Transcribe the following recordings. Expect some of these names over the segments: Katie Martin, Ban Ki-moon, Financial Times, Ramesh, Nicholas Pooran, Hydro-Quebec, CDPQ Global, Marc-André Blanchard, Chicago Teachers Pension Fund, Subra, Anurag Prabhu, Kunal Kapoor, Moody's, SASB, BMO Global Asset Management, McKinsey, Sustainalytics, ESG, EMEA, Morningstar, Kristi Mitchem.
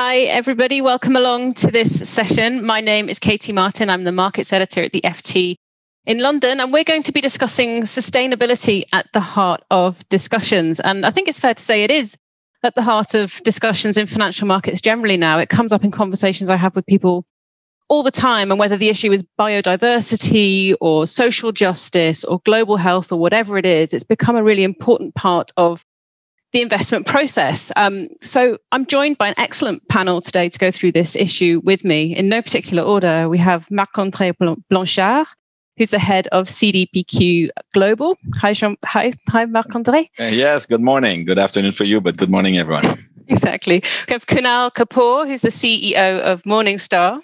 Hi, everybody. Welcome along to this session. My name is Katie Martin. I'm the markets editor at the FT in London, and we're going to be discussing sustainability at the heart of discussions. And I think it's fair to say it is at the heart of discussions in financial markets generally now. It comes up in conversations I have with people all the time, and whether the issue is biodiversity or social justice or global health or whatever it is, it's become a really important part of the investment process. So I'm joined by an excellent panel today to go through this issue with me. In no particular order, we have Marc-André Blanchard, who's the head of CDPQ Global. Hi, Marc-André. Yes, good morning. Good afternoon for you, but good morning, everyone. Exactly. We have Kunal Kapoor, who's the CEO of Morningstar.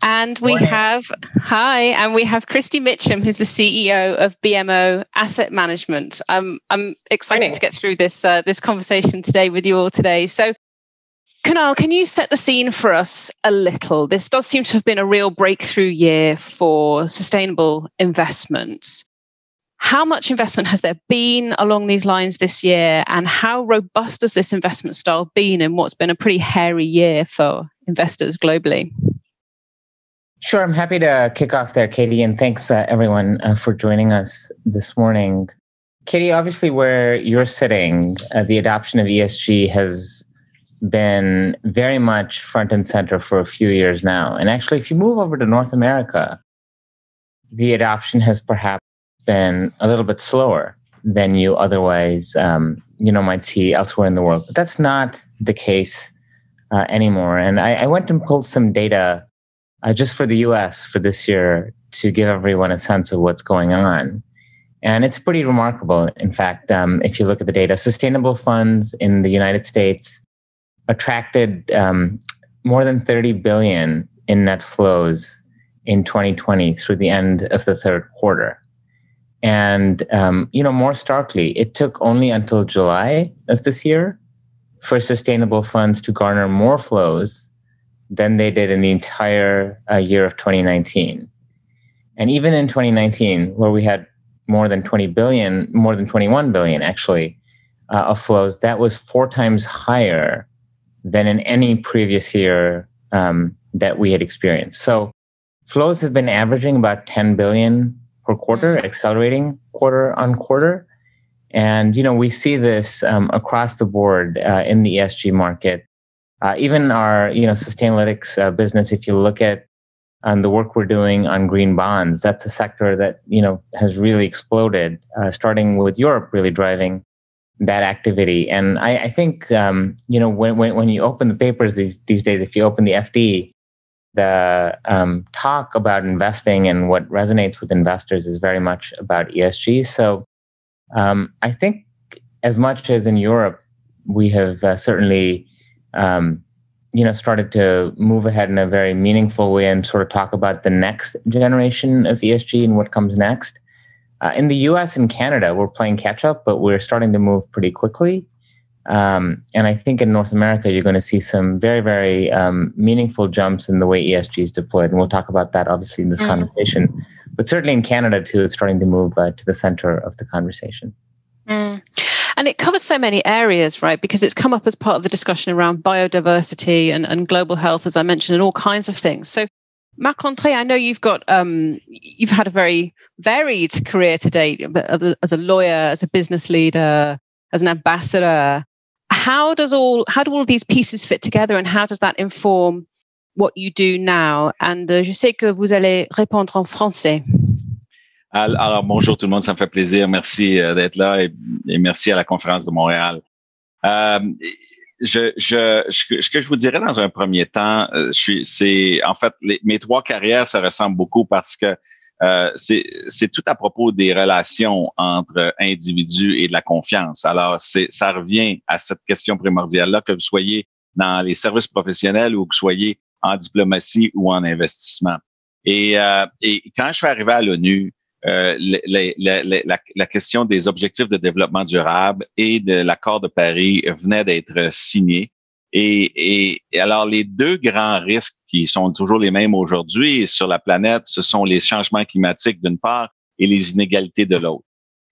And we have, and we have Kristi Mitchem, who's the CEO of BMO Asset Management. I'm excited to get through this this conversation today with you all today. So, Kunal, can you set the scene for us a little? This does seem to have been a real breakthrough year for sustainable investments. How much investment has there been along these lines this year, and how robust has this investment style been in what's been a pretty hairy year for investors globally? Sure, I'm happy to kick off there, Katie, and thanks everyone for joining us this morning. Katie, obviously where you're sitting, the adoption of ESG has been very much front and center for a few years now. And actually, if you move over to North America, the adoption has perhaps been a little bit slower than you otherwise might see elsewhere in the world. But that's not the case anymore. And I went and pulled some data just for the US for this year to give everyone a sense of what's going on. And it's pretty remarkable. In fact, if you look at the data, sustainable funds in the United States attracted more than $30 billion in net flows in 2020 through the end of the third quarter. And, more starkly, it took only until July of this year for sustainable funds to garner more flows than they did in the entire year of 2019. And even in 2019, where we had more than 21 billion actually, of flows, that was 4 times higher than in any previous year that we had experienced. So flows have been averaging about 10 billion per quarter, accelerating quarter on quarter. And, we see this across the board in the ESG market. Even our, Sustainalytics business, if you look at the work we're doing on green bonds, that's a sector that, has really exploded, starting with Europe really driving that activity. And I think, when you open the papers these days, if you open the FT, the talk about investing and what resonates with investors is very much about ESG. So I think as much as in Europe, we have certainly started to move ahead in a very meaningful way and sort of talk about the next generation of ESG and what comes next. In the US and Canada, we're playing catch up, but we're starting to move pretty quickly. And I think in North America, you're going to see some very, very meaningful jumps in the way ESG is deployed. And we'll talk about that, obviously, in this conversation. But certainly in Canada, too, it's starting to move to the center of the conversation. And it covers so many areas, right? Because it's come up as part of the discussion around biodiversity and global health, as I mentioned, and all kinds of things. So, Marc-André, I know you've got you've had a very varied career to date as a lawyer, as a business leader, as an ambassador. How do all these pieces fit together, and how does that inform what you do now? And je sais que vous allez répondre en français. Alors, bonjour tout le monde, ça me fait plaisir. Merci d'être là et merci à la conférence de Montréal. Ce que je vous dirais dans un premier temps, mes 3 carrières se ressemblent beaucoup parce que c'est tout à propos des relations entre individus et de la confiance. Alors, ça revient à cette question primordiale-là, que vous soyez dans les services professionnels ou que vous soyez en diplomatie ou en investissement. Et quand je suis arrivé à l'ONU, la question des objectifs de développement durable et de l'accord de Paris venait d'être signée. Et alors, les 2 grands risques qui sont toujours les mêmes aujourd'hui sur la planète, ce sont les changements climatiques d'une part et les inégalités de l'autre.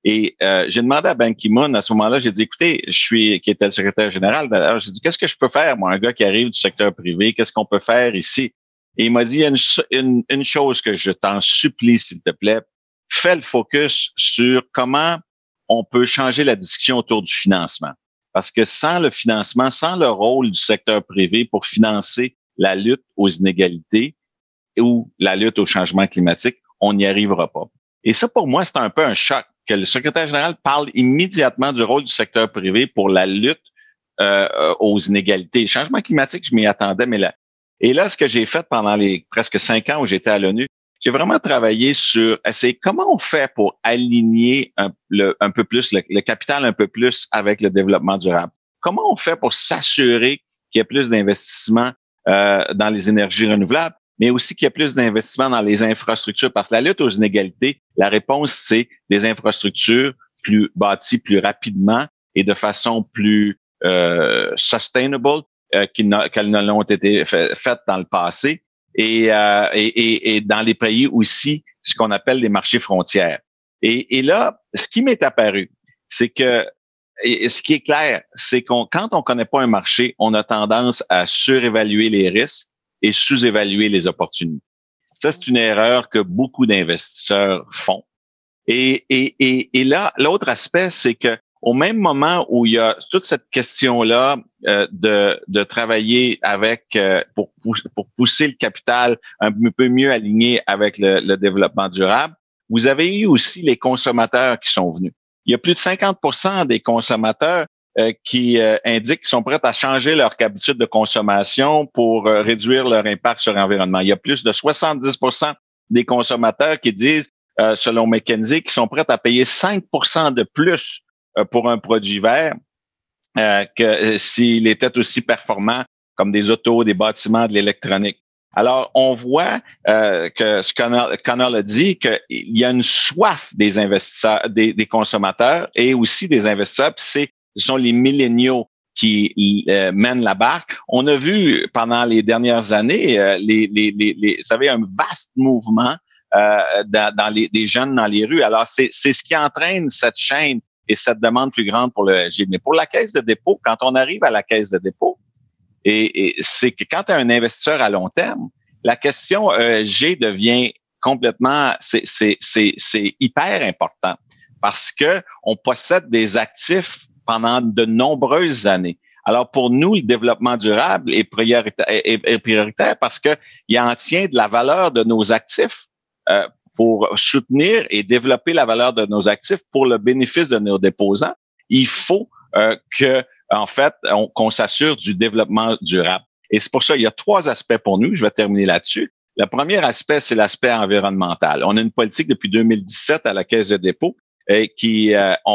Et j'ai demandé à Ban Ki-moon, à ce moment-là, j'ai dit, écoutez, qui était le secrétaire général, d'ailleurs, j'ai dit, qu'est-ce que je peux faire, moi, un gars qui arrive du secteur privé, qu'est-ce qu'on peut faire ici? Et il m'a dit, il y a une chose que je t'en supplie, s'il te plaît, fais le focus sur comment on peut changer la discussion autour du financement. Parce que sans le financement, sans le rôle du secteur privé pour financer la lutte aux inégalités ou la lutte au changement climatique, on n'y arrivera pas. Et ça, pour moi, c'est un peu un choc que le secrétaire général parle immédiatement du rôle du secteur privé pour la lutte aux inégalités. Le changement climatique, je m'y attendais, mais là. Et là, ce que j'ai fait pendant les presque 5 ans où j'étais à l'ONU, j'ai vraiment travaillé sur essayer comment on fait pour aligner un peu plus le capital un peu plus avec le développement durable. Comment on fait pour s'assurer qu'il y ait plus d'investissements dans les énergies renouvelables, mais aussi qu'il y ait plus d'investissements dans les infrastructures. Parce que la lutte aux inégalités, la réponse, c'est des infrastructures plus bâties plus rapidement et de façon plus sustainable qu'elles ne l'ont été faites dans le passé. Et dans les pays aussi, ce qu'on appelle les marchés frontières. Et là, ce qui m'est apparu, c'est que, et ce qui est clair, c'est quand on connaît pas un marché, on a tendance à surévaluer les risques et sous-évaluer les opportunités. Ça, c'est une erreur que beaucoup d'investisseurs font. Et là, l'autre aspect, c'est que au même moment où il y a toute cette question-là de travailler avec pour pousser le capital un peu mieux aligné avec le développement durable, vous avez eu aussi les consommateurs qui sont venus. Il y a plus de 50% des consommateurs qui indiquent qu'ils sont prêts à changer leur habitude de consommation pour réduire leur impact sur l'environnement. Il y a plus de 70% des consommateurs qui disent, selon McKinsey, qu'ils sont prêts à payer 5% de plus pour un produit vert que s'il était aussi performant comme des autos, des bâtiments, de l'électronique. Alors, on voit que ce Connell a dit, qu'il y a une soif des investisseurs, des consommateurs et aussi des investisseurs, puis ce sont les milléniaux qui mènent la barque. On a vu pendant les dernières années, vous savez, un vaste mouvement des jeunes dans les rues. Alors, c'est ce qui entraîne cette chaîne et cette demande plus grande pour le ESG. Mais pour la caisse de dépôt, quand on arrive à la caisse de dépôt, et c'est que quand tu es un investisseur à long terme, la question ESG devient complètement, c'est hyper important parce que on possède des actifs pendant de nombreuses années. Alors pour nous, le développement durable est prioritaire parce que il en tient de la valeur de nos actifs pour soutenir et développer la valeur de nos actifs pour le bénéfice de nos déposants. Il faut qu'on s'assure du développement durable. Et c'est pour ça, il y a 3 aspects pour nous. Je vais terminer là-dessus. Le premier aspect, c'est l'aspect environnemental. On a une politique depuis 2017 à la Caisse de dépôt et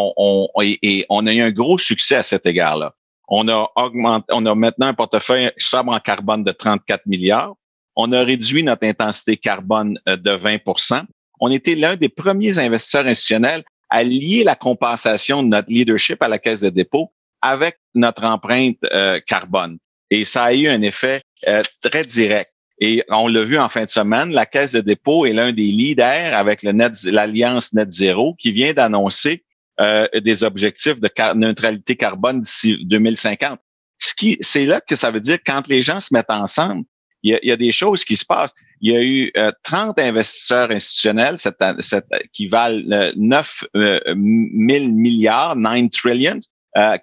on a eu un gros succès à cet égard-là. On a maintenant un portefeuille sobre en carbone de 34 milliards. On a réduit notre intensité carbone de 20%. On était l'un des premiers investisseurs institutionnels à lier la compensation de notre leadership à la Caisse de dépôt avec notre empreinte carbone. Et ça a eu un effet très direct. Et on l'a vu en fin de semaine, la Caisse de dépôt est l'un des leaders avec l'Alliance Net Zéro qui vient d'annoncer des objectifs de neutralité carbone d'ici 2050. C'est là que ça veut dire quand les gens se mettent ensemble, il y a des choses qui se passent. Il y a eu 30 investisseurs institutionnels qui valent 9 trillions,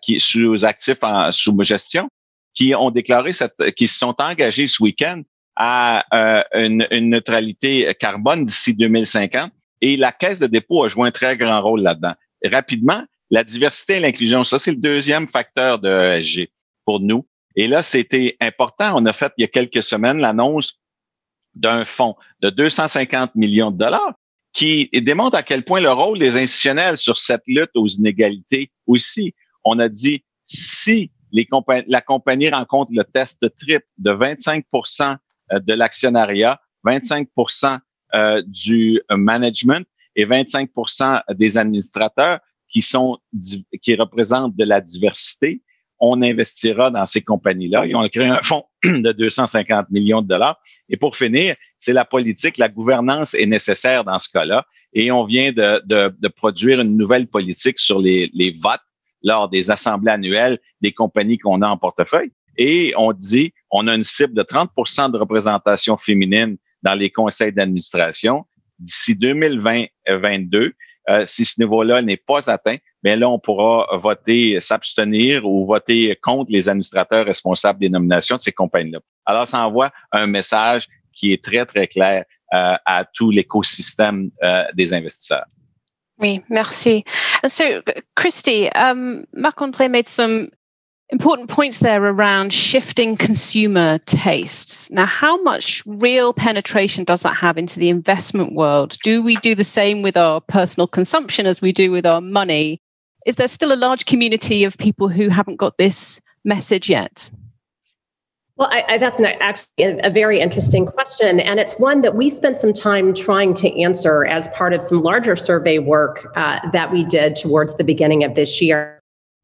qui sous actifs sous gestion, qui ont déclaré qui se sont engagés ce week-end à une neutralité carbone d'ici 2050. Et la Caisse de dépôt a joué un très grand rôle là-dedans. Rapidement, la diversité et l'inclusion, ça c'est le deuxième facteur de ESG pour nous. Et là, c'était important. On a fait, il y a quelques semaines, l'annonce d'un fonds de 250 millions de dollars qui démontre à quel point le rôle des institutionnels sur cette lutte aux inégalités aussi. On a dit, si la compagnie rencontre le test triple de 25% de l'actionnariat, 25% du management et 25% des administrateurs qui représentent de la diversité, on investira dans ces compagnies-là et on a créé un fonds de 250 millions de dollars. Et pour finir, c'est la politique, la gouvernance est nécessaire dans ce cas-là. et on vient de produire une nouvelle politique sur les votes lors des assemblées annuelles des compagnies qu'on a en portefeuille. Et on dit, on a une cible de 30% de représentation féminine dans les conseils d'administration. D'ici 2022, si ce niveau-là n'est pas atteint, bien là, on pourra voter, s'abstenir ou voter contre les administrateurs responsables des nominations de ces compagnies-là. Alors, ça envoie un message qui est très, très clair à tout l'écosystème des investisseurs. Oui, merci. And so, Kristi, Marc-André made some important points there around shifting consumer tastes. Now, how much real penetration does that have into the investment world? Do we do the same with our personal consumption as we do with our money? Is there still a large community of people who haven't got this message yet? Well, that's actually a very interesting question, and it's one that we spent some time trying to answer as part of some larger survey work that we did towards the beginning of this year.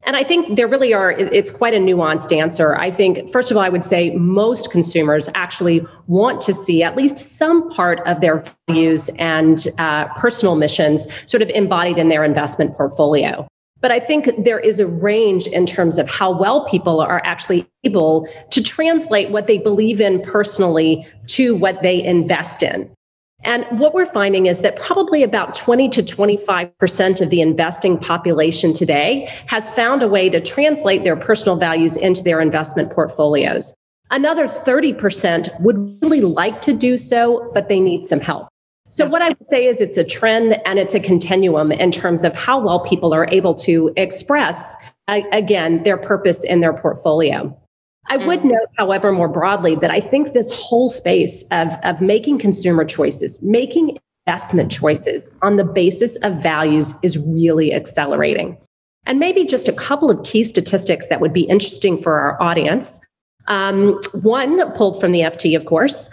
And I think there really are, it's quite a nuanced answer. I think, first of all, I would say most consumers actually want to see at least some part of their values and personal missions sort of embodied in their investment portfolio. But I think there is a range in terms of how well people are actually able to translate what they believe in personally to what they invest in. And what we're finding is that probably about 20 to 25% of the investing population today has found a way to translate their personal values into their investment portfolios. Another 30% would really like to do so, but they need some help. So what I would say is it's a trend and it's a continuum in terms of how well people are able to express, again, their purpose in their portfolio. I would note, however, more broadly that I think this whole space of making consumer choices, making investment choices on the basis of values is really accelerating. And maybe just a couple of key statistics that would be interesting for our audience. One pulled from the FT, of course,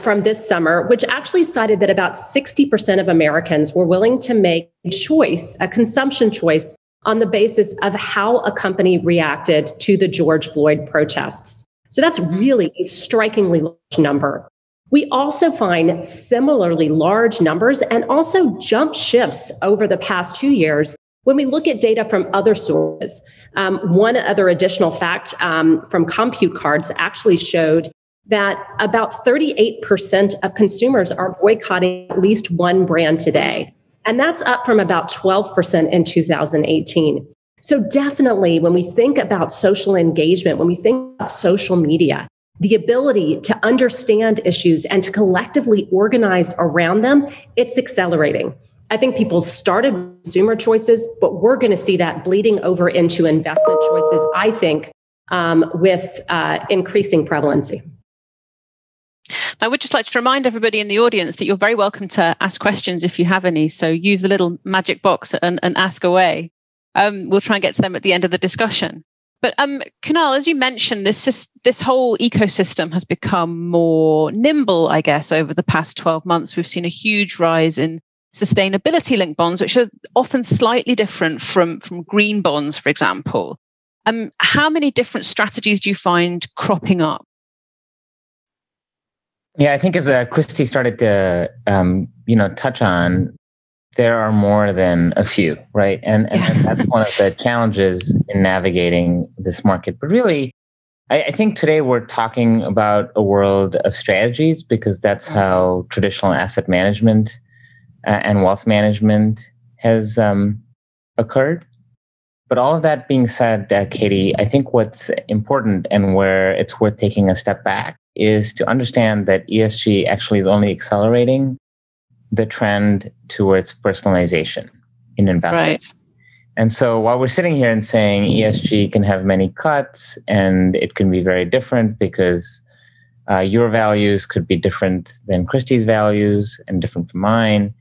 from this summer, which actually cited that about 60% of Americans were willing to make a choice, a consumption choice, on the basis of how a company reacted to the George Floyd protests. So that's really a strikingly large number. We also find similarly large numbers and also jump shifts over the past 2 years when we look at data from other sources. One other additional fact from Compute Cards actually showed that about 38% of consumers are boycotting at least one brand today. And that's up from about 12% in 2018. So definitely when we think about social engagement, when we think about social media, the ability to understand issues and to collectively organize around them, it's accelerating. I think people started with consumer choices, but we're going to see that bleeding over into investment choices, I think, with increasing prevalence. I would just like to remind everybody in the audience that you're very welcome to ask questions if you have any. So use the little magic box and ask away. We'll try and get to them at the end of the discussion. But Kunal, as you mentioned, this whole ecosystem has become more nimble, I guess, over the past 12 months. We've seen a huge rise in sustainability-linked bonds, which are often slightly different from green bonds, for example. How many different strategies do you find cropping up? Yeah, I think as Kristi started to, touch on, there are more than a few, right? And that's one of the challenges in navigating this market. But really, I think today we're talking about a world of strategies because that's how traditional asset management and wealth management has occurred. But all of that being said, Katie, I think what's important and where it's worth taking a step back is to understand that ESG actually is only accelerating the trend towards personalization in investing. Right. And so while we're sitting here and saying ESG can have many cuts and it can be very different because your values could be different than Kristi's values and different from mine,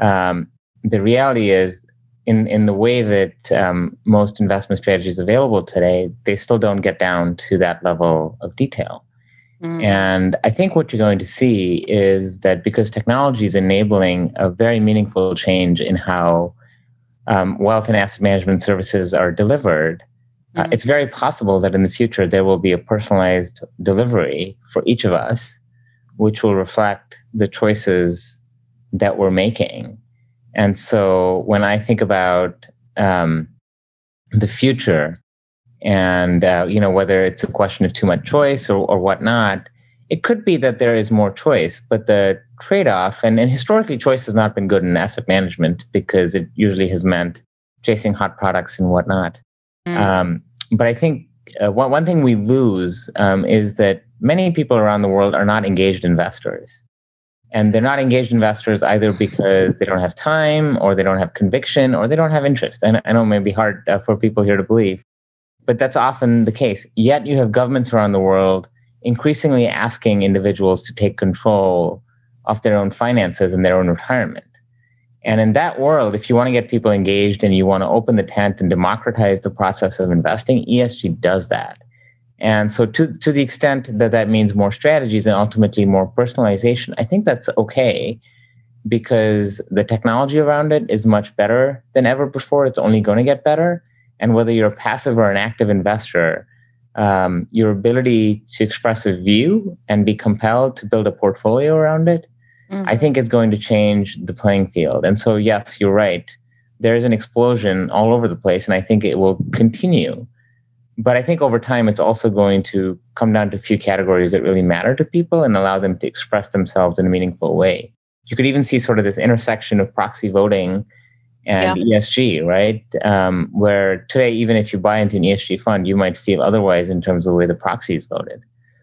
the reality is in the way that most investment strategies available today, they still don't get down to that level of detail. And I think what you're going to see is that because technology is enabling a very meaningful change in how wealth and asset management services are delivered, it's very possible that in the future there will be a personalized delivery for each of us, which will reflect the choices that we're making. And so when I think about the future and, whether it's a question of too much choice or whatnot, it could be that there is more choice, but the trade-off, and historically choice has not been good in asset management because it usually has meant chasing hot products and whatnot. Mm. But I think one thing we lose is that many people around the world are not engaged investors. And they're not engaged investors either because they don't have time or they don't have conviction or they don't have interest. And I know it may be hard for people here to believe, but that's often the case. Yet you have governments around the world increasingly asking individuals to take control of their own finances and their own retirement. And in that world, if you want to get people engaged and you want to open the tent and democratize the process of investing, ESG does that. And so to the extent that that means more strategies and ultimately more personalization, I think that's okay because the technology around it is much better than ever before. It's only going to get better. And whether you're a passive or an active investor, your ability to express a view and be compelled to build a portfolio around it, mm-hmm. I think is going to change the playing field. And so, yes, you're right. There is an explosion all over the place, and I think it will continue. But I think over time, it's also going to come down to a few categories that really matter to people and allow them to express themselves in a meaningful way. You could even see sort of this intersection of proxy voting and ESG, right? Where today, even if you buy into an ESG fund, you might feel otherwise in terms of the way the proxies voted.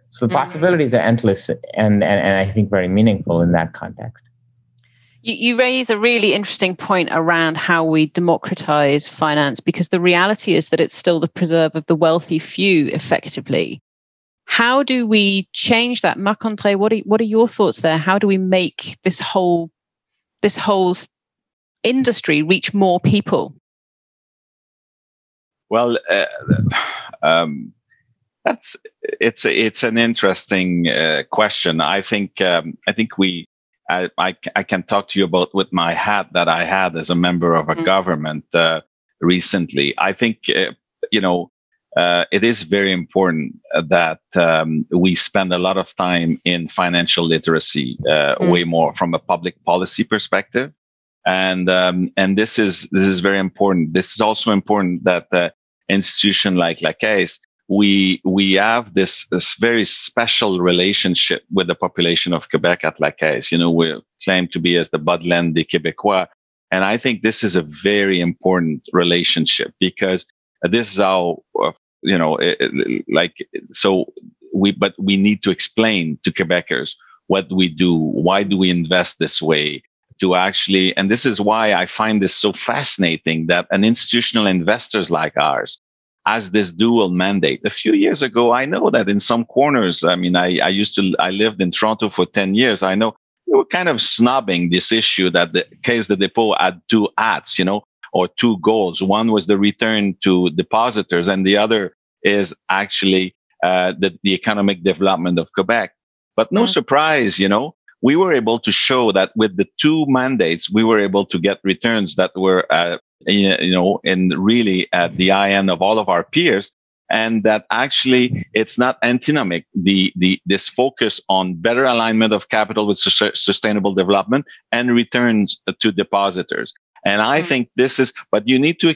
So the possibilities are endless and I think very meaningful in that context. You raise a really interesting point around how we democratize finance, because the reality is that it's still the preserve of the wealthy few, effectively. How do we change that? Marc-André, what are your thoughts there? How do we make this whole industry reach more people? Well, it's an interesting question. I think I can talk to you about with my hat that I had as a member of a government recently. I think it is very important that we spend a lot of time in financial literacy, way more from a public policy perspective. And this is very important. This is also important that the institution like ACE, we have this very special relationship with the population of Quebec at ACE. We claim to be as the Badland des Québécois. And I think this is a very important relationship because this is how, but we need to explain to Quebecers what we do. Why do we invest this way? And this is why I find this so fascinating that an institutional investors like ours has this dual mandate. A few years ago, I know that in some corners, I lived in Toronto for 10 years. I know we were kind of snobbing this issue that the Caisse de dépôt had two hats, or two goals. One was the return to depositors, and the other is actually the economic development of Quebec. But no surprise, we were able to show that with the two mandates, we were able to get returns that were, and really at the high end of all of our peers. And that actually it's not antinomic. This focus on better alignment of capital with sustainable development and returns to depositors. And I think this is, but you need to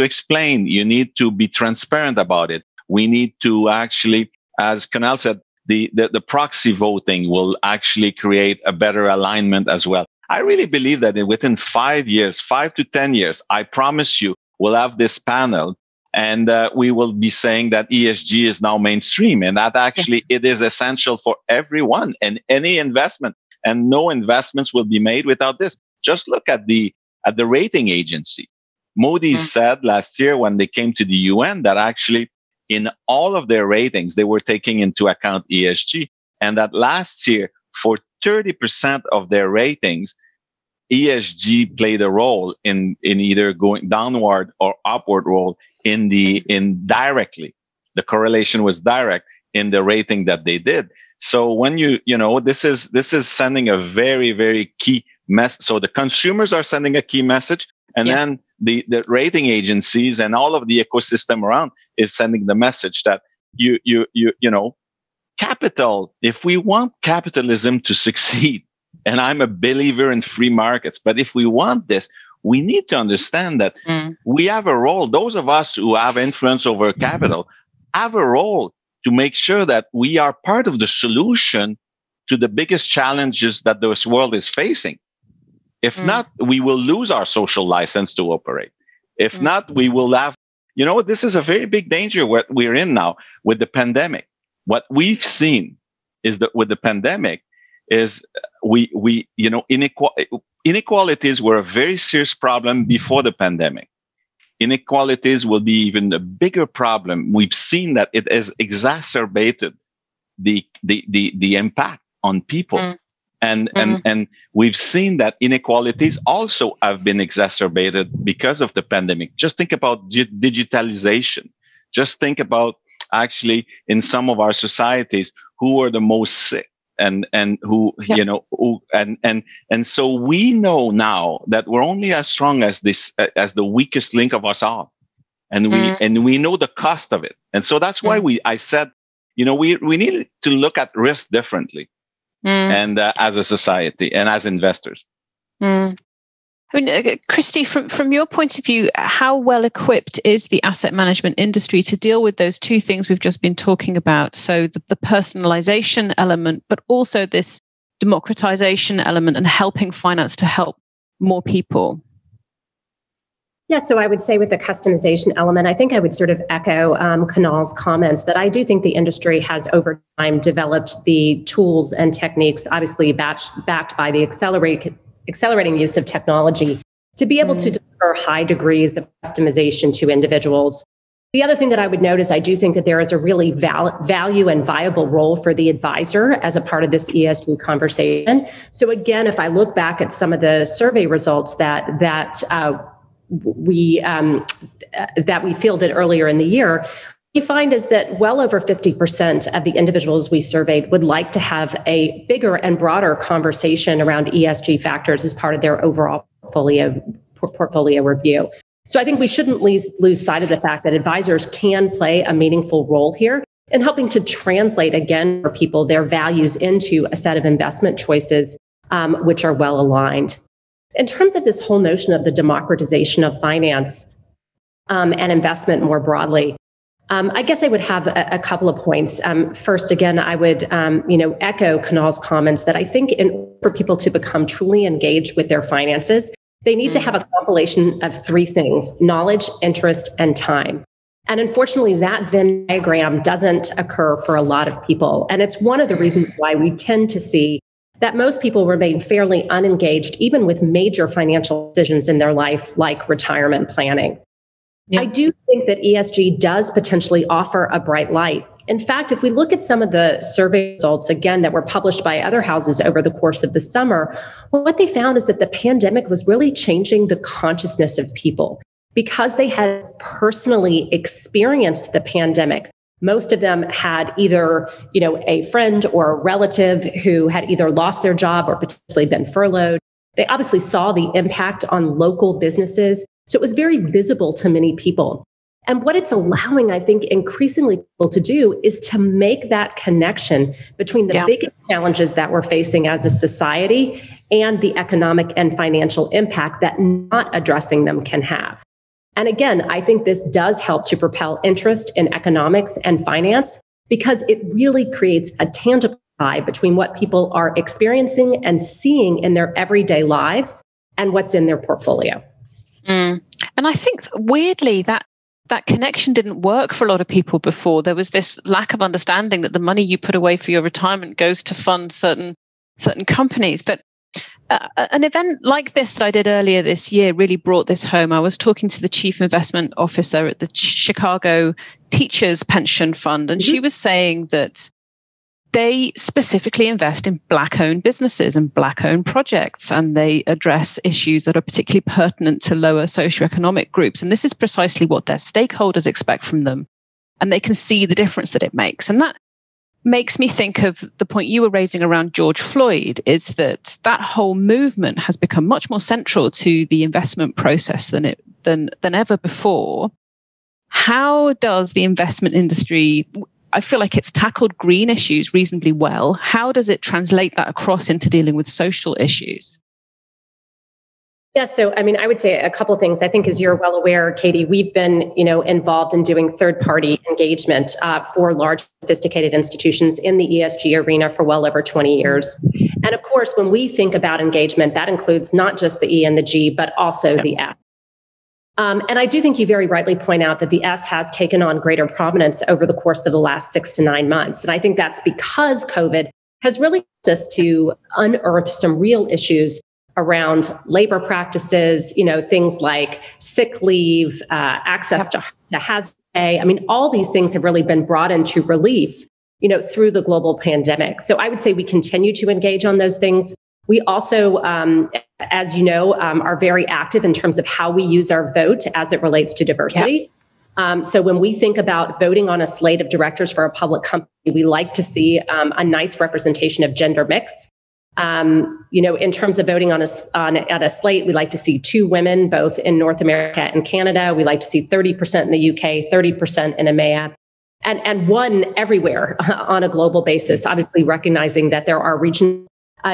explain, you need to be transparent about it. We need to actually, as Kunal said, the proxy voting will actually create a better alignment as well. I really believe that within 5 to 10 years, I promise you, we'll have this panel and we will be saying that ESG is now mainstream and that actually it is essential for everyone and any investment, and no investments will be made without this. Just look at the rating agency. Moody's said last year when they came to the UN that actually in all of their ratings, they were taking into account ESG, and that last year, for 30% of their ratings, ESG played a role in either going downward or upward role indirectly. The correlation was direct in the rating that they did. So when this is sending a very, very key message. So the consumers are sending a key message, and then the rating agencies and all of the ecosystem around is sending the message that capital, if we want capitalism to succeed, And I'm a believer in free markets. But if we want this, we need to understand that we have a role. Those of us who have influence over capital have a role to make sure that we are part of the solution to the biggest challenges that this world is facing. If not, we will lose our social license to operate. If not, we will have, you know, this is a very big danger what we're in now with the pandemic. What we've seen is that with the pandemic is inequalities were a very serious problem before the pandemic. Inequalities will be even a bigger problem. We've seen that it has exacerbated the impact on people. And we've seen that inequalities also have been exacerbated because of the pandemic. Just think about digitalization. Just think about actually in some of our societies, who are the most sick and who, you know, who, and so we know now that we're only as strong as this, as the weakest link of us all. And we know the cost of it. And so that's why I said, you know, we need to look at risk differently. And as a society and as investors. I mean, Kristi, from your point of view, how well equipped is the asset management industry to deal with those two things we've just been talking about? So the personalization element, but also this democratization element and helping finance to help more people. Yeah, so I would say with the customization element, I think I would sort of echo Kunal's comments that I do think the industry has over time developed the tools and techniques, obviously backed by the accelerating use of technology, to be able to deliver high degrees of customization to individuals. The other thing that I would note is I do think that there is a really value and viable role for the advisor as a part of this ESG conversation. So again, if I look back at some of the survey results that we fielded earlier in the year, what you find is that well over 50% of the individuals we surveyed would like to have a bigger and broader conversation around ESG factors as part of their overall portfolio review. So I think we shouldn't lose sight of the fact that advisors can play a meaningful role here in helping to translate, again, for people their values into a set of investment choices which are well aligned. In terms of this whole notion of the democratization of finance and investment more broadly, I guess I would have a couple of points. First, again, I would echo Kunal's comments that I think for people to become truly engaged with their finances, they need to have a compilation of three things: knowledge, interest, and time. And unfortunately, that Venn diagram doesn't occur for a lot of people. And it's one of the reasons why we tend to see that most people remain fairly unengaged, even with major financial decisions in their life, like retirement planning. Yeah. I do think that ESG does potentially offer a bright light. In fact, if we look at some of the survey results, again, that were published by other houses over the course of the summer, what they found is that the pandemic was really changing the consciousness of people because they had personally experienced the pandemic. Most of them had either, a friend or a relative who had either lost their job or potentially been furloughed. They obviously saw the impact on local businesses. So it was very visible to many people. And what it's allowing, I think, increasingly people to do is to make that connection between the biggest challenges that we're facing as a society and the economic and financial impact that not addressing them can have. And again, I think this does help to propel interest in economics and finance because it really creates a tangible tie between what people are experiencing and seeing in their everyday lives and what's in their portfolio. And I think weirdly that connection didn't work for a lot of people before. There was this lack of understanding that the money you put away for your retirement goes to fund certain companies. But an event like this that I did earlier this year really brought this home. I was talking to the chief investment officer at the Chicago Teachers Pension Fund, and she was saying that they specifically invest in Black-owned businesses and Black-owned projects, and they address issues that are particularly pertinent to lower socioeconomic groups. And this is precisely what their stakeholders expect from them, and they can see the difference that it makes. And that makes me think of the point you were raising around George Floyd, is that whole movement has become much more central to the investment process than ever before. How does the investment industry, I feel like it's tackled green issues reasonably well. How does it translate that across into dealing with social issues? Yeah, so I mean, I would say a couple of things. I think, as you're well aware, Katie, we've been, involved in doing third-party engagement for large, sophisticated institutions in the ESG arena for well over 20 years. And of course, when we think about engagement, that includes not just the E and the G, but also the F. And I do think you very rightly point out that the S has taken on greater prominence over the course of the last 6 to 9 months. And I think that's because COVID has really helped us to unearth some real issues around labor practices, things like sick leave, access to hazard pay. I mean, all these things have really been brought into relief, through the global pandemic. So I would say we continue to engage on those things. We also, as you know, are very active in terms of how we use our vote as it relates to diversity. Yeah. So when we think about voting on a slate of directors for a public company, we like to see a nice representation of gender mix. In terms of voting on a slate, we like to see 2 women, both in North America and Canada. We like to see 30% in the UK, 30% in EMEA, and 1 everywhere on a global basis, obviously recognizing that there are regional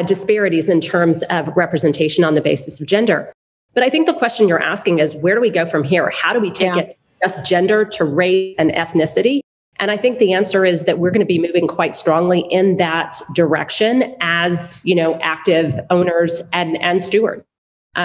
disparities in terms of representation on the basis of gender. But I think the question you're asking is, where do we go from here? How do we take it from just gender to race and ethnicity? And I think the answer is that we're going to be moving quite strongly in that direction as, active owners and stewards.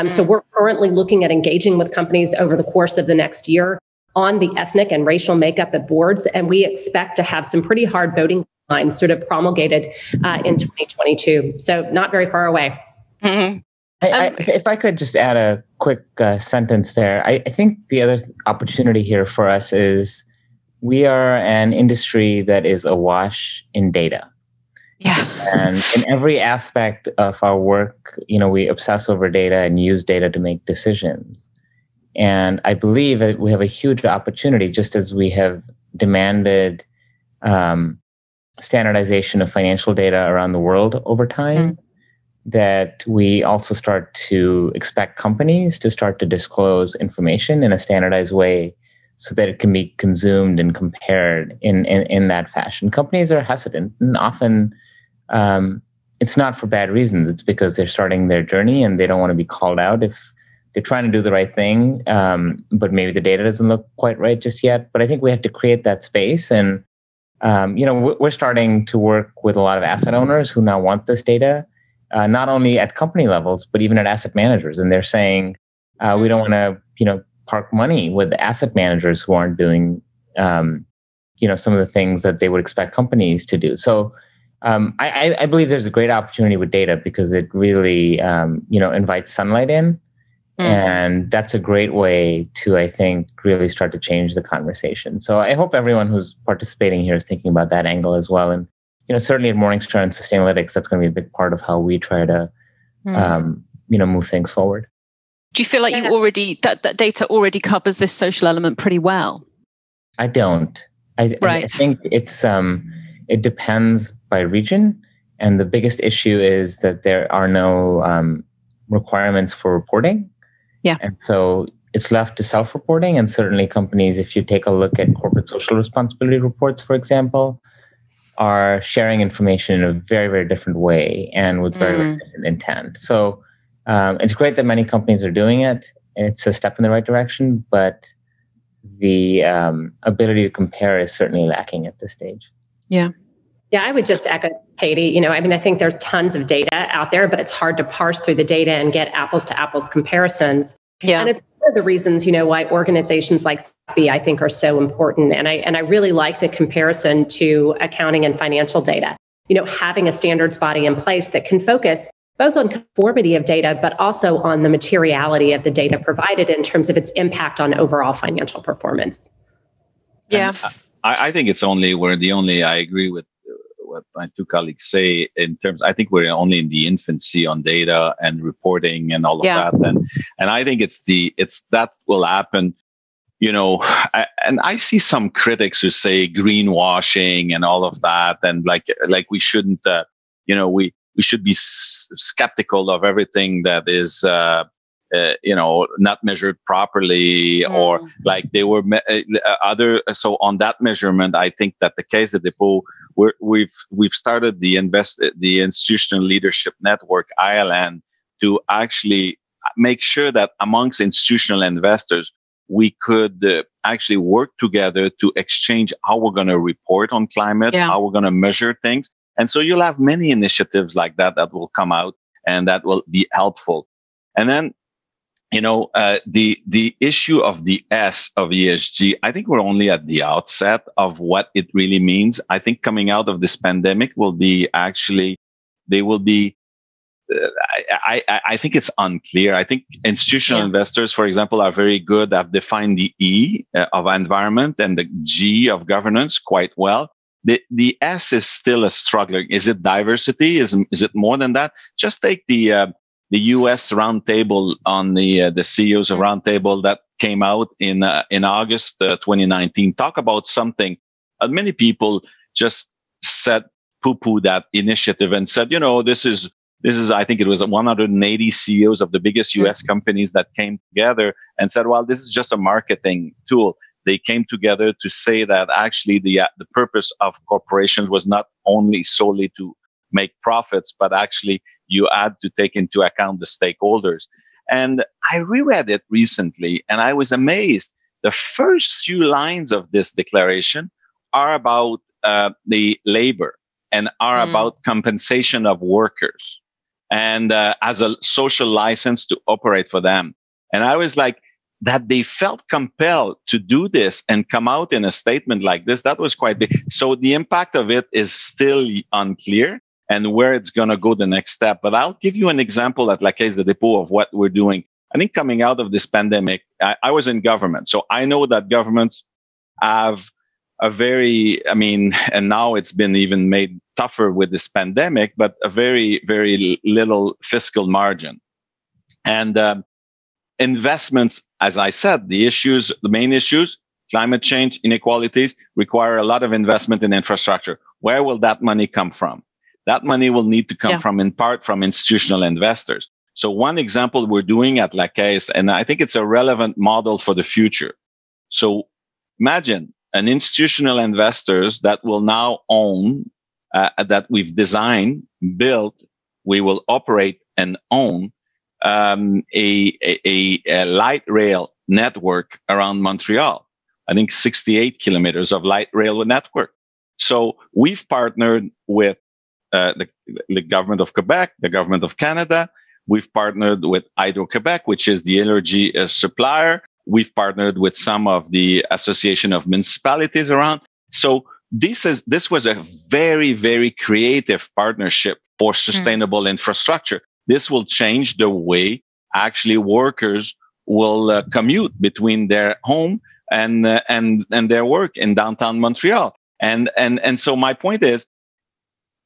So we're currently looking at engaging with companies over the course of the next year on the ethnic and racial makeup at boards. And we expect to have some pretty hard voting lines sort of promulgated in 2022. So not very far away. Mm-hmm. If I could just add a quick sentence there, I think the other opportunity here for us is we are an industry that is awash in data. Yeah. And in every aspect of our work, we obsess over data and use data to make decisions. And I believe that we have a huge opportunity, just as we have demanded standardization of financial data around the world over time, that we also start to expect companies to start to disclose information in a standardized way, so that it can be consumed and compared in that fashion. Companies are hesitant, and often it's not for bad reasons. It's because they're starting their journey and they don't want to be called out if they're trying to do the right thing, but maybe the data doesn't look quite right just yet. But I think we have to create that space. And, we're starting to work with a lot of asset owners who now want this data, not only at company levels, but even at asset managers. And they're saying, we don't want to, park money with asset managers who aren't doing, some of the things that they would expect companies to do. So I believe there's a great opportunity with data because it really, invites sunlight in. And that's a great way to, I think, really start to change the conversation. So I hope everyone who's participating here is thinking about that angle as well. And, certainly at Morningstar and Sustainalytics, that's going to be a big part of how we try to, move things forward. Do you feel like you already that data already covers this social element pretty well? I don't. I think it's it depends by region, and the biggest issue is that there are no requirements for reporting. Yeah, and so it's left to self-reporting. And certainly, companies, if you take a look at corporate social responsibility reports, for example, are sharing information in a very, very different way and with very, very different intent. So. It's great that many companies are doing it. It's a step in the right direction, but the ability to compare is certainly lacking at this stage. Yeah. Yeah, I would just echo Katie. I think there's tons of data out there, but it's hard to parse through the data and get apples to apples comparisons. Yeah. And it's one of the reasons, why organizations like SASB, I think, are so important. And I really like the comparison to accounting and financial data. Having a standards body in place that can focus both on conformity of data, but also on the materiality of the data provided in terms of its impact on overall financial performance. Yeah. I think it's only, I agree with what my two colleagues say in terms, I think we're only in the infancy on data and reporting and all of that. And I think it's that will happen, and I see some critics who say greenwashing and all of that. And like we shouldn't, we should be skeptical of everything that is not measured properly, or like they were other. So on that measurement, I think that the Caisse de dépôt, we've started the Institutional Leadership Network Ireland to actually make sure that amongst institutional investors, we could actually work together to exchange how we're going to report on climate, how we're going to measure things. And so you'll have many initiatives like that that will come out and that will be helpful. And then, the issue of the S of ESG, I think we're only at the outset of what it really means. I think coming out of this pandemic will be I think it's unclear. I think institutional investors, for example, are very good at defining the E of environment and the G of governance quite well. The S is still a struggle. Is it diversity? Is it more than that? Just take the U.S. roundtable on the CEOs of roundtable that came out in August 2019. Talk about something. Many people just said poo-poo that initiative and said, this is, I think it was 180 CEOs of the biggest U.S. companies that came together and said, well, this is just a marketing tool. They came together to say that actually the purpose of corporations was not only solely to make profits, but actually you had to take into account the stakeholders. And I reread it recently, and I was amazed. The first few lines of this declaration are about the labor and are about compensation of workers, and as a social license to operate for them. And I was like, that they felt compelled to do this and come out in a statement like this, that was quite big. So the impact of it is still unclear and where it's going to go the next step. But I'll give you an example at La Caisse de Dépôt of what we're doing. I think coming out of this pandemic, I was in government. So I know that governments have and now it's been even made tougher with this pandemic, but a very, very little fiscal margin. And investments, as I said, the main issues, climate change, inequalities, require a lot of investment in infrastructure. Where will that money come from? That money will need to come from, in part, from institutional investors. So one example we're doing at La Caisse, and I think it's a relevant model for the future. So imagine an institutional investors that will now own, that we've designed, built, we will operate and own a light rail network around Montreal. I think 68 kilometers of light rail network. So we've partnered with the government of Quebec, the government of Canada. We've partnered with Hydro-Quebec, which is the energy supplier. We've partnered with some of the association of municipalities around. So this was a very, very creative partnership for sustainable infrastructure. This will change the way actually workers will commute between their home and their work in downtown Montreal. And so my point is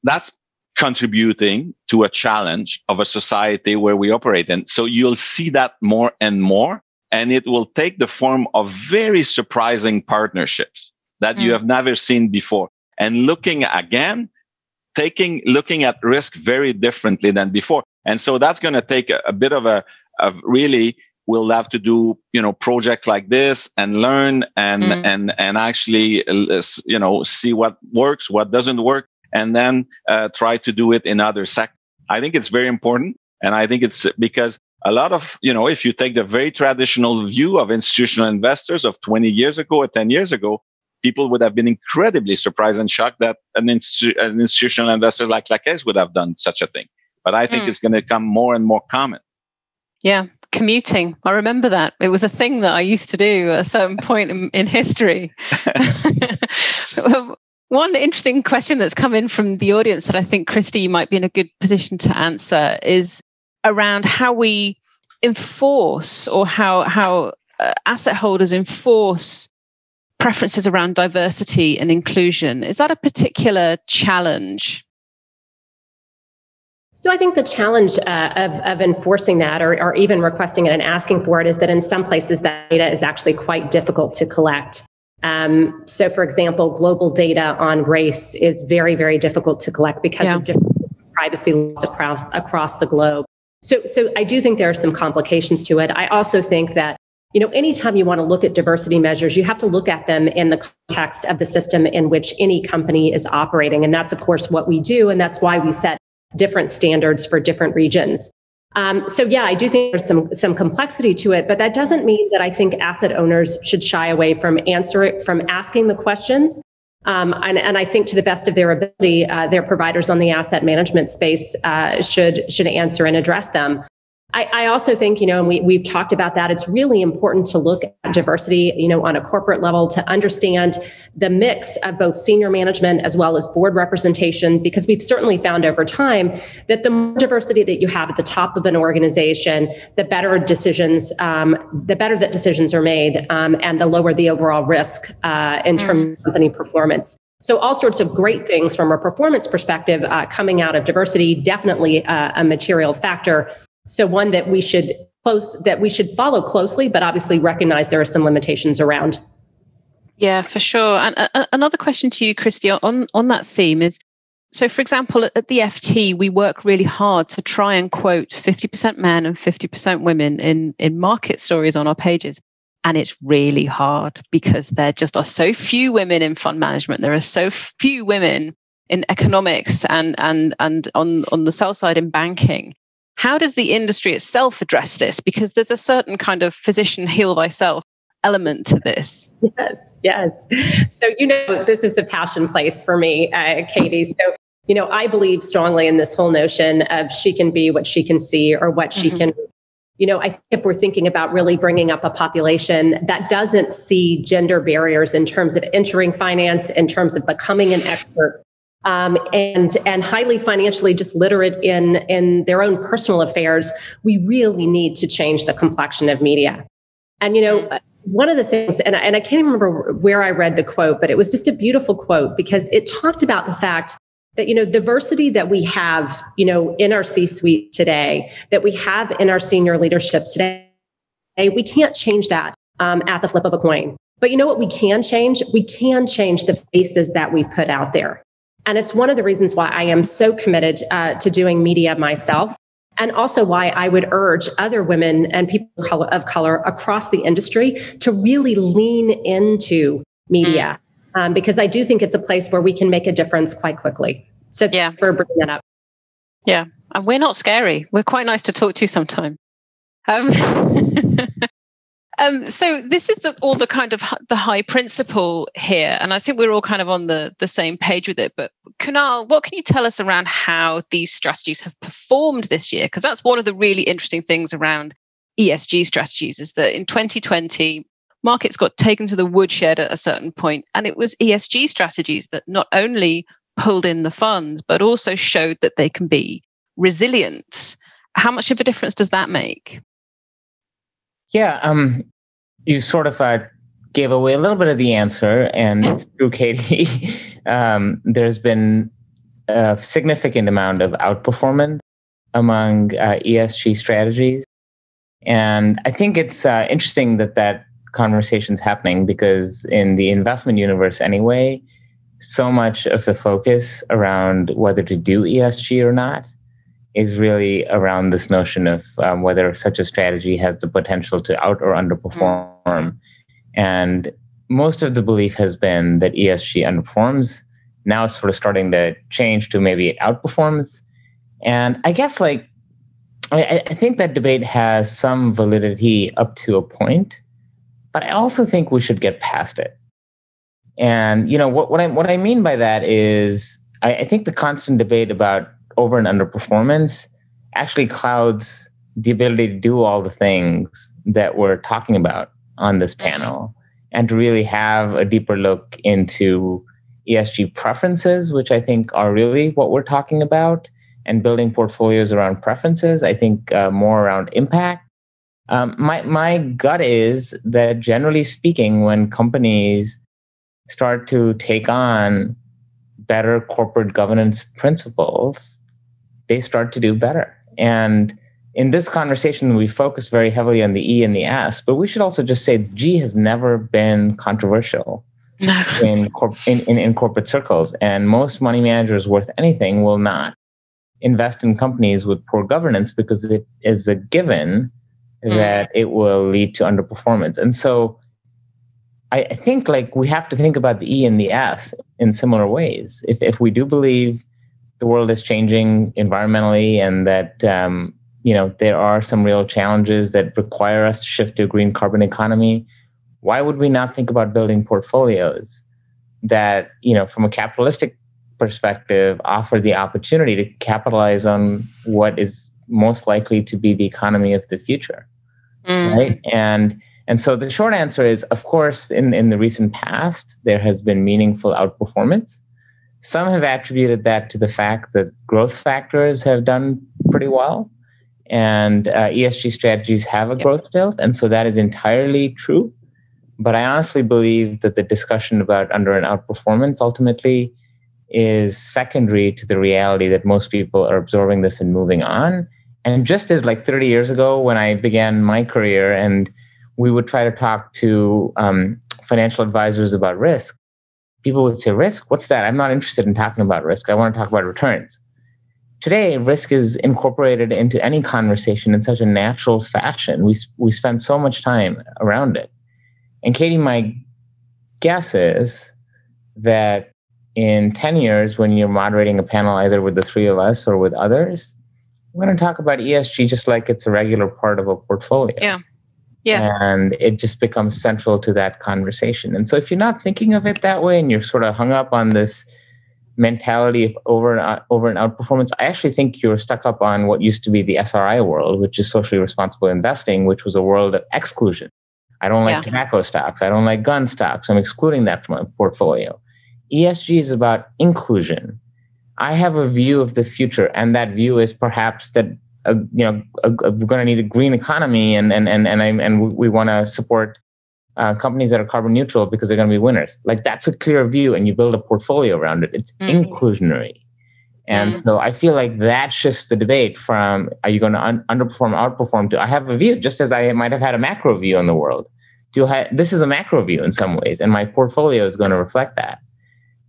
that's contributing to a challenge of a society where we operate. And so you'll see that more and more, and it will take the form of very surprising partnerships that you have never seen before. And looking at risk very differently than before. And so that's going to take a bit of we'll have to do, projects like this and learn and actually, see what works, what doesn't work, and then try to do it in other sectors. I think it's very important. And I think it's because a lot of, if you take the very traditional view of institutional investors of 20 years ago or 10 years ago, people would have been incredibly surprised and shocked that an institutional investor like La Caisse would have done such a thing. But I think it's going to become more and more common. Yeah, commuting. I remember that. It was a thing that I used to do at a certain point in history. One interesting question that's come in from the audience that I think, Kristi, you might be in a good position to answer is around how we enforce or how asset holders enforce preferences around diversity and inclusion. Is that a particular challenge? So I think the challenge of enforcing that or even requesting it and asking for it is that in some places that data is actually quite difficult to collect. So for example, global data on race is very, very difficult to collect because of different privacy laws across the globe. So I do think there are some complications to it. I also think that, anytime you want to look at diversity measures, you have to look at them in the context of the system in which any company is operating. And that's, of course, what we do. And that's why we set different standards for different regions. So, I do think there's some complexity to it, but that doesn't mean that I think asset owners should shy away from asking the questions. And I think to the best of their ability, their providers on the asset management space should answer and address them. I also think, and we've talked about that, it's really important to look at diversity, on a corporate level to understand the mix of both senior management as well as board representation, because we've certainly found over time that the more diversity that you have at the top of an organization, the better that decisions are made, and the lower the overall risk in terms of company performance. So all sorts of great things from a performance perspective coming out of diversity, definitely a material factor. So one that we should follow closely, but obviously recognize there are some limitations around. Yeah, for sure. And another question to you, Kristi, on that theme is, so for example, at the FT, we work really hard to try and quote 50% men and 50% women in market stories on our pages. And it's really hard because there just are so few women in fund management. There are so few women in economics and on the sell side in banking. How does the industry itself address this? Because there's a certain kind of physician heal thyself element to this. Yes. So, this is a passion place for me, Katie. So, I believe strongly in this whole notion of she can be what she can see or what she can. I think if we're thinking about really bringing up a population that doesn't see gender barriers in terms of entering finance, in terms of becoming an expert, and highly financially just literate in their own personal affairs, we really need to change the complexion of media. And, one of the things, and I can't remember where I read the quote, but it was just a beautiful quote because it talked about the fact that, diversity that we have, in our C-suite today, that we have in our senior leadership today, we can't change that at the flip of a coin. But you know what we can change? We can change the faces that we put out there. And it's one of the reasons why I am so committed to doing media myself, and also why I would urge other women and people of color across the industry to really lean into media, because I do think it's a place where we can make a difference quite quickly. So thank you for bringing that up. Yeah. And we're not scary. We're quite nice to talk to sometimes. So this is all the kind of the high principle here. And I think we're all kind of on the same page with it. But Kunal, what can you tell us around how these strategies have performed this year? Because that's one of the really interesting things around ESG strategies is that in 2020, markets got taken to the woodshed at a certain point. And it was ESG strategies that not only pulled in the funds, but also showed that they can be resilient. How much of a difference does that make? Yeah, you sort of gave away a little bit of the answer, and it's true, Katie. There's been a significant amount of outperformance among ESG strategies, and I think it's interesting that conversation's happening because in the investment universe, anyway, so much of the focus around whether to do ESG or not is really around this notion of whether such a strategy has the potential to out or underperform. And most of the belief has been that ESG underperforms. Now it's sort of starting to change to maybe it outperforms. And I guess I think that debate has some validity up to a point, but I also think we should get past it. And what I mean by that is I think the constant debate about over and underperformance actually clouds the ability to do all the things that we're talking about on this panel and to really have a deeper look into ESG preferences, which I think are really what we're talking about, and building portfolios around preferences, I think more around impact. My gut is that generally speaking, when companies start to take on better corporate governance principles, they start to do better. And in this conversation, we focus very heavily on the E and the S, but we should also just say G has never been controversial in corporate circles. And most money managers worth anything will not invest in companies with poor governance because it is a given that it will lead to underperformance. And so I think like we have to think about the E and the S in similar ways. If we do believe the world is changing environmentally and that there are some real challenges that require us to shift to a green carbon economy, why would we not think about building portfolios that, from a capitalistic perspective, offer the opportunity to capitalize on what is most likely to be the economy of the future, right? And so the short answer is, of course, in the recent past, there has been meaningful outperformance. Some have attributed that to the fact that growth factors have done pretty well, and ESG strategies have a growth tilt, and so that is entirely true. But I honestly believe that the discussion about under and outperformance ultimately is secondary to the reality that most people are absorbing this and moving on. And just as like 30 years ago when I began my career and we would try to talk to financial advisors about risk, people would say, risk? What's that? I'm not interested in talking about risk. I want to talk about returns. Today, risk is incorporated into any conversation in such a natural fashion. We spend so much time around it. And Katie, my guess is that in 10 years, when you're moderating a panel, either with the three of us or with others, we're going to talk about ESG just like it's a regular part of a portfolio. Yeah. And it just becomes central to that conversation. And so if you're not thinking of it that way and you're sort of hung up on this mentality of over and out performance, I actually think you're stuck up on what used to be the SRI world, which is socially responsible investing, which was a world of exclusion. I don't like tobacco stocks. I don't like gun stocks. I'm excluding that from my portfolio. ESG is about inclusion. I have a view of the future, and that view is perhaps that we're going to need a green economy, and we want to support companies that are carbon neutral because they're going to be winners. Like that's a clear view, and you build a portfolio around it. It's inclusionary, and so I feel like that shifts the debate from are you going to underperform, outperform to I have a view, just as I might have had a macro view on the world. This is a macro view in some ways, and my portfolio is going to reflect that.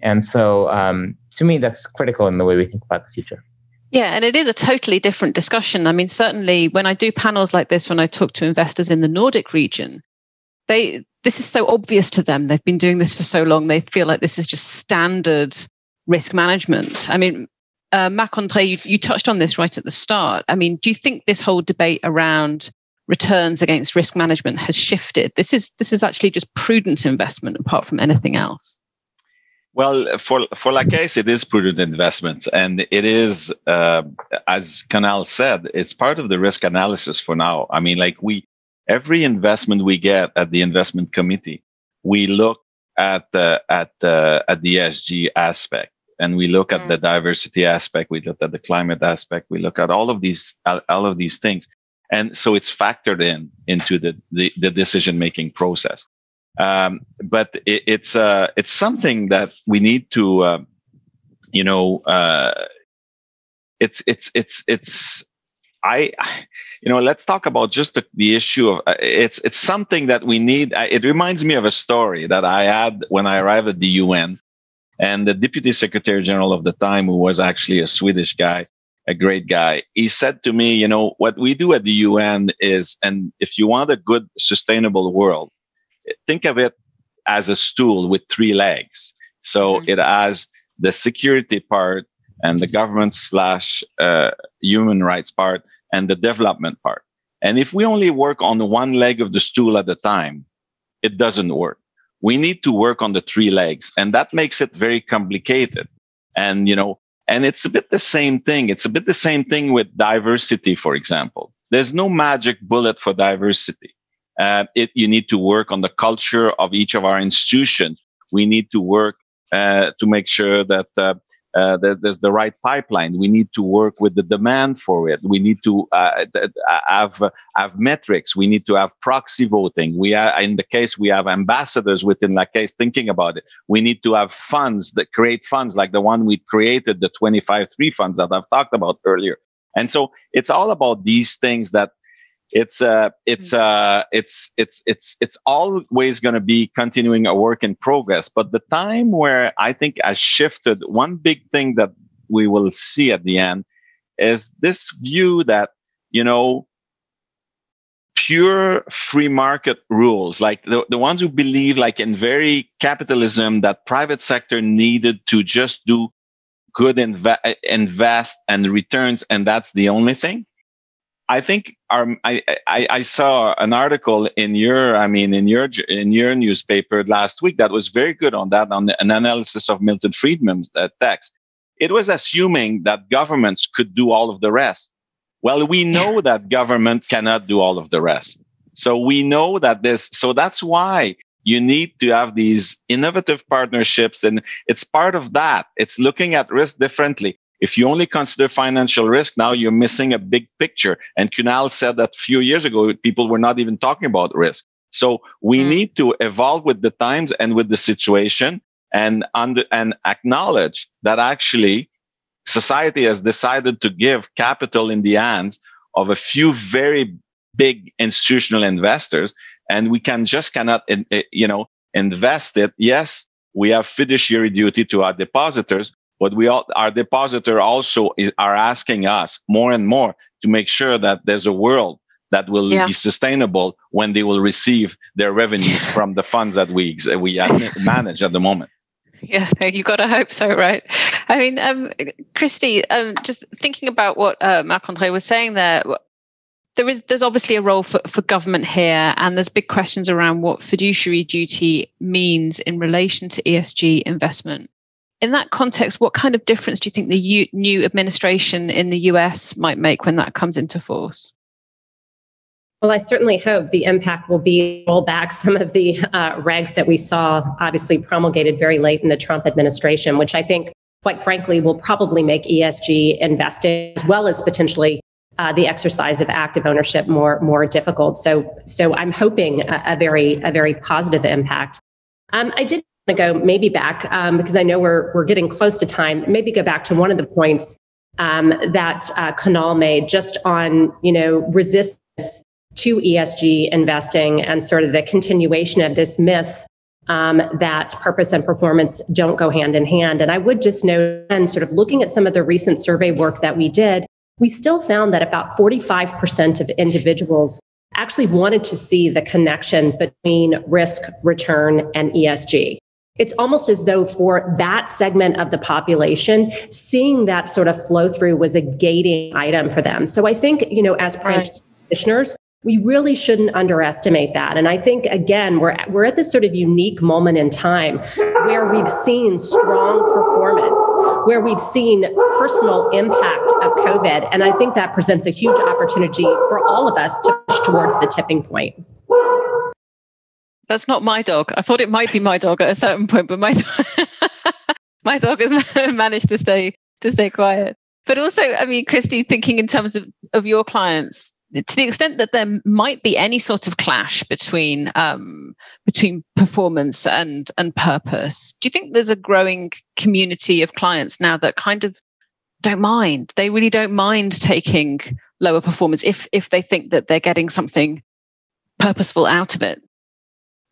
And so, to me, that's critical in the way we think about the future. Yeah, and it is a totally different discussion. I mean, certainly when I do panels like this, when I talk to investors in the Nordic region, this is so obvious to them. They've been doing this for so long. They feel like this is just standard risk management. I mean, Marc-André, you touched on this right at the start. I mean, do you think this whole debate around returns against risk management has shifted? This is actually just prudent investment apart from anything else. Well, for La Caisse, it is prudent investment, and it is, as Kunal said, it's part of the risk analysis for now. I mean, like every investment we get at the investment committee, we look at the ESG aspect, and we look at the diversity aspect, we look at the climate aspect, we look at all of these things, and so it's factored into the decision making process. But it's something that we need to, let's talk about just the issue of, it's something that we need. It reminds me of a story that I had when I arrived at the UN, and the Deputy Secretary General of the time, who was actually a Swedish guy, a great guy, he said to me, what we do at the UN is, and if you want a good, sustainable world, think of it as a stool with three legs. So it has the security part and the government / human rights part and the development part. And if we only work on one leg of the stool at a time, it doesn't work. We need to work on the three legs, and that makes it very complicated. And, and it's a bit the same thing. It's a bit the same thing with diversity, for example. There's no magic bullet for diversity. You need to work on the culture of each of our institutions. We need to work to make sure that there's the right pipeline. We need to work with the demand for it. We need to have metrics. We need to have proxy voting. In the case we have ambassadors within La Caisse thinking about it. We need to have funds that create funds like the one we created, the 25-3 funds that I've talked about earlier. And so it's all about these things that. It's always going to be continuing a work in progress. But the time where I think has shifted, one big thing that we will see at the end is this view that, you know, pure free market rules, like the ones who believe like in very capitalism that private sector needed to just do good invest and returns, and that's the only thing. I think I saw an article in your newspaper last week that was very good on that, on an analysis of Milton Friedman's text. It was assuming that governments could do all of the rest. Well, we know that government cannot do all of the rest. So we know that this, so that's why you need to have these innovative partnerships. And it's part of that. It's looking at risk differently. If you only consider financial risk, now you're missing a big picture. And Kunal said that a few years ago, people were not even talking about risk. So we need to evolve with the times and with the situation and acknowledge that actually society has decided to give capital in the hands of a few very big institutional investors, and we cannot, you know, invest it. Yes, we have fiduciary duty to our depositors, but our depositor also are asking us more and more to make sure that there's a world that will be sustainable when they will receive their revenue from the funds that we manage at the moment. Yeah, you got to hope so, right? I mean, Kristi, just thinking about what Marc-André was saying there, there's obviously a role for government here, and there's big questions around what fiduciary duty means in relation to ESG investment. In that context, what kind of difference do you think the new administration in the US might make when that comes into force? Well, I certainly hope the impact will be roll back some of the regs that we saw obviously promulgated very late in the Trump administration, which I think, quite frankly, will probably make ESG investing as well as potentially the exercise of active ownership more difficult. So I'm hoping a very positive impact. I did want to go maybe back because I know we're getting close to time. Maybe go back to one of the points that Kunal made just on, you know, resistance to ESG investing and sort of the continuation of this myth that purpose and performance don't go hand in hand. And I would just note, and sort of looking at some of the recent survey work that we did, we still found that about 45% of individuals actually wanted to see the connection between risk, return, and ESG. It's almost as though for that segment of the population, seeing that sort of flow through was a gating item for them. So I think, you know, as practitioners, we really shouldn't underestimate that. And I think, again, we're at this sort of unique moment in time where we've seen strong performance, where we've seen personal impact of COVID. And I think that presents a huge opportunity for all of us to push towards the tipping point. That's not my dog. I thought it might be my dog at a certain point, but my dog has managed to stay quiet. But also, I mean, Kristi, thinking in terms of your clients, to the extent that there might be any sort of clash between performance and purpose, do you think there's a growing community of clients now that kind of don't mind? They really don't mind taking lower performance if they think that they're getting something purposeful out of it?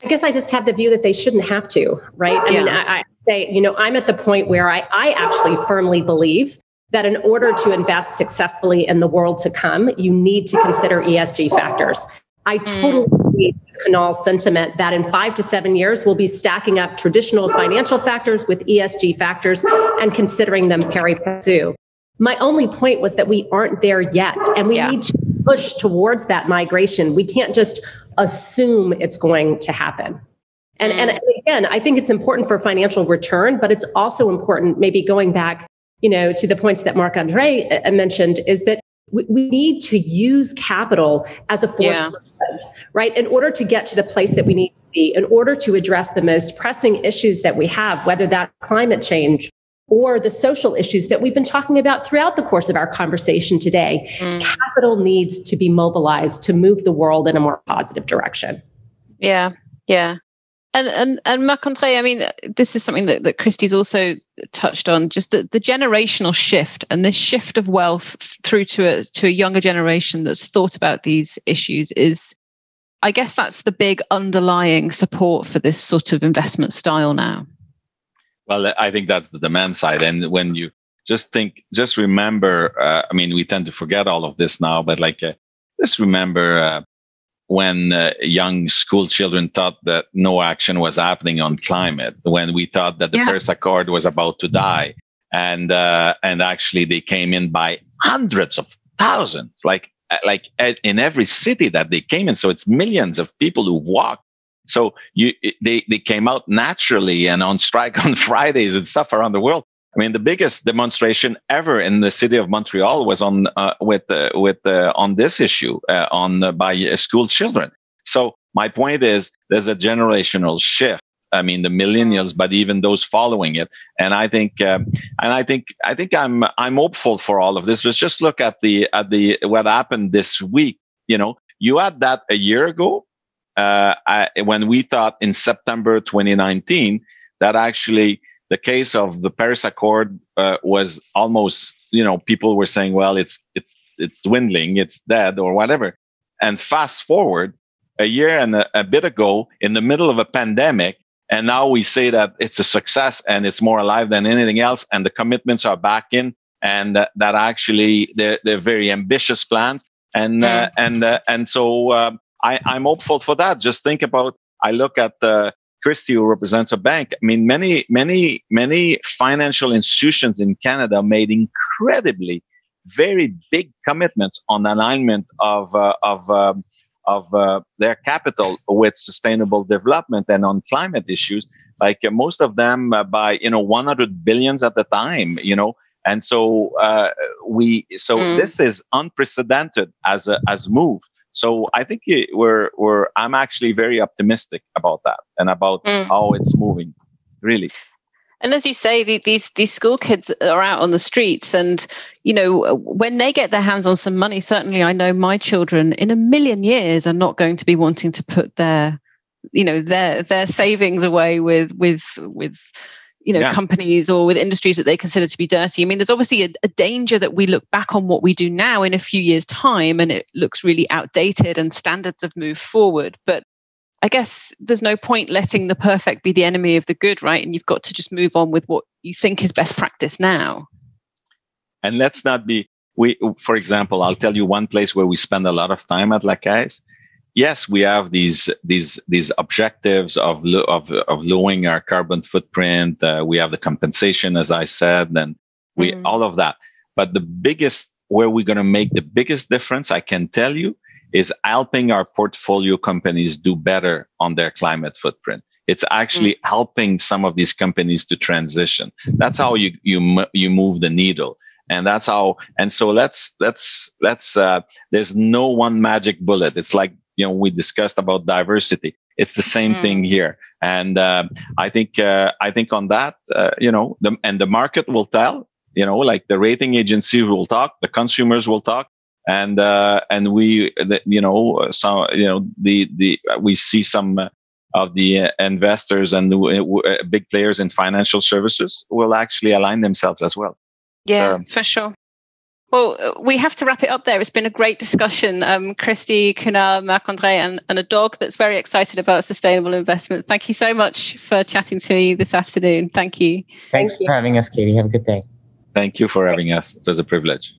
I guess I just have the view that they shouldn't have to, right? I mean, I say, you know, I'm at the point where I actually firmly believe that in order to invest successfully in the world to come, you need to consider ESG factors. I totally agree with Kunal's sentiment that in 5 to 7 years, we'll be stacking up traditional financial factors with ESG factors and considering them pari passu. My only point was that we aren't there yet, and we need to push towards that migration. We can't just assume it's going to happen. And again, I think it's important for financial return, but it's also important, maybe going back, you know, to the points that Marc-André mentioned, is that we need to use capital as a force, for good, right? In order to get to the place that we need to be, in order to address the most pressing issues that we have, whether that's climate change or the social issues that we've been talking about throughout the course of our conversation today, capital needs to be mobilized to move the world in a more positive direction. Yeah, yeah. And Marc-André, I mean, this is something that Kristi's also touched on, just the generational shift and this shift of wealth through to a younger generation that's thought about these issues is, I guess that's the big underlying support for this sort of investment style now. Well, I think that's the demand side. And when you just remember, I mean, we tend to forget all of this now, but like, just remember when young school children thought that no action was happening on climate, when we thought that the Paris Accord was about to die. And actually they came in by hundreds of thousands, like in every city that they came in. So it's millions of people who walked. So they came out naturally and on strike on Fridays and stuff around the world. I mean, the biggest demonstration ever in the city of Montreal was on on this issue by school children. So my point is, there's a generational shift. I mean, the millennials, but even those following it. And I think I'm hopeful for all of this. Let's just look at the what happened this week. You know, you had that a year ago when we thought in September 2019 that actually the case of the Paris Accord was almost, you know, people were saying, well, it's dwindling, it's dead or whatever. And fast forward a year and a bit ago, in the middle of a pandemic, and now we say that it's a success and it's more alive than anything else, and the commitments are back in, and that actually they're very ambitious plans. And so I'm hopeful for that. Just think about, I look at Kristi, who represents a bank. I mean, many financial institutions in Canada made incredibly, very big commitments on alignment of their capital with sustainable development and on climate issues. Like most of them by, you know, 100 billions at the time, you know. And so this is unprecedented as move. So I think I'm actually very optimistic about that and about how it's moving, really. And as you say, these school kids are out on the streets, and, you know, when they get their hands on some money, certainly I know my children in a million years are not going to be wanting to put their, you know, their savings away with you know, companies or with industries that they consider to be dirty. I mean, there's obviously a danger that we look back on what we do now in a few years' time and it looks really outdated and standards have moved forward. But I guess there's no point letting the perfect be the enemy of the good, right? And you've got to just move on with what you think is best practice now. And let's not be, for example, I'll tell you one place where we spend a lot of time at La Caisse. Yes, we have these objectives of lowering our carbon footprint. We have the compensation, as I said, and we all of that. But the biggest, where we're going to make the biggest difference, I can tell you, is helping our portfolio companies do better on their climate footprint. It's actually helping some of these companies to transition. That's how you move the needle. And that's how. And so let's. There's no one magic bullet. It's like, you know, we discussed about diversity. It's the same thing here. And I think on that, you know, the market will tell. You know, like the rating agency will talk, the consumers will talk, and we, you know, some, you know, we see some of the investors and the big players in financial services will actually align themselves as well. Yeah, for sure. Well, we have to wrap it up there. It's been a great discussion. Kristi, Kunal, Marc-André, and a dog that's very excited about sustainable investment. Thank you so much for chatting to me this afternoon. Thank you. Thanks for having us, Katie. Have a good day. Thank you for having us. It was a privilege.